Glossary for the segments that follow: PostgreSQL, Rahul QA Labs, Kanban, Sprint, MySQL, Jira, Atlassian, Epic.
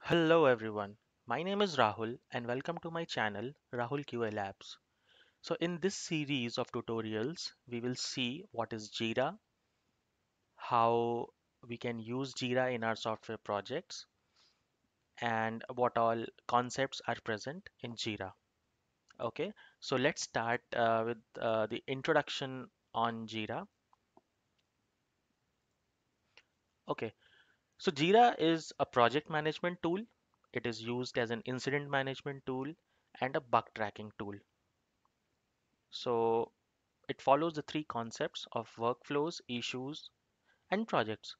Hello everyone, my name is Rahul and welcome to my channel Rahul QA Labs. So in this series of tutorials, we will see what is Jira, how we can use Jira in our software projects, and what all concepts are present in Jira. Okay, so let's start with the introduction on Jira. Okay. So Jira is a project management tool. It is used as an incident management tool and a bug tracking tool. So it follows the three concepts of workflows, issues, and projects.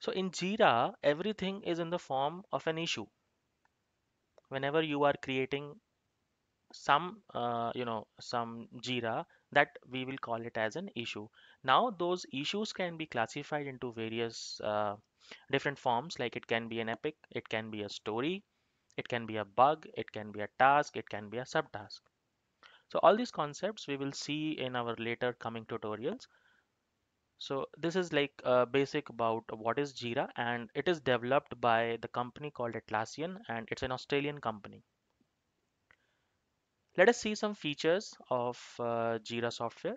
So in Jira, everything is in the form of an issue. Whenever you are creating some Jira, that we will call it as an issue. Now those issues can be classified into various different forms, like it can be an epic, it can be a story, it can be a bug, it can be a task, it can be a subtask. So all these concepts we will see in our later coming tutorials. So this is like basic about what is Jira, and it is developed by the company called Atlassian, and it's an Australian company. Let us see some features of Jira software.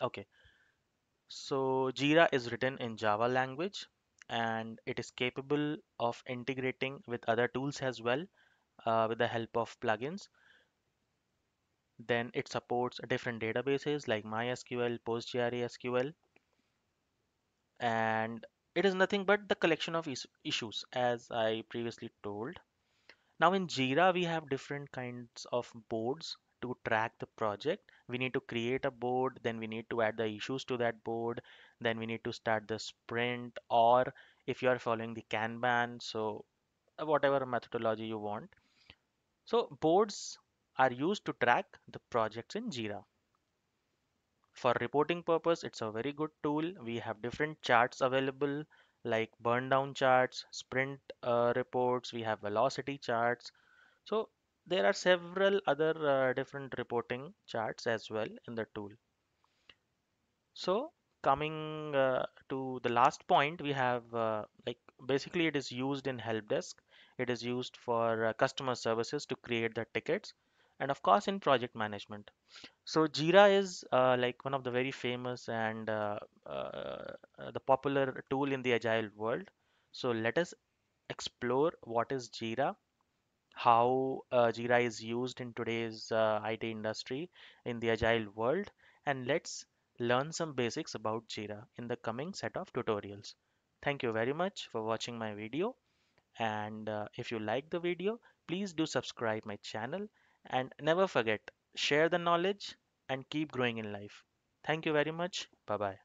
Okay. So Jira is written in Java language, and it is capable of integrating with other tools as well with the help of plugins. Then it supports different databases like MySQL, PostgreSQL, and it is nothing but the collection of issues, as I previously told. Now in Jira, we have different kinds of boards to track the project. We need to create a board, then we need to add the issues to that board, then we need to start the sprint, or if you are following the Kanban, so whatever methodology you want. So boards are used to track the projects in Jira. For reporting purpose, it's a very good tool. We have different charts available, like burn down charts, sprint reports, we have velocity charts. So there are several other different reporting charts as well in the tool. So coming to the last point, we have basically it is used in help desk. It is used for customer services to create the tickets, and of course in project management. So Jira is one of the very famous and the popular tool in the agile world. So let us explore what is Jira, how Jira is used in today's IT industry in the agile world, and let's learn some basics about Jira in the coming set of tutorials. Thank you very much for watching my video, and if you like the video, please do subscribe my channel, and never forget, share the knowledge and keep growing in life. Thank you very much. Bye bye.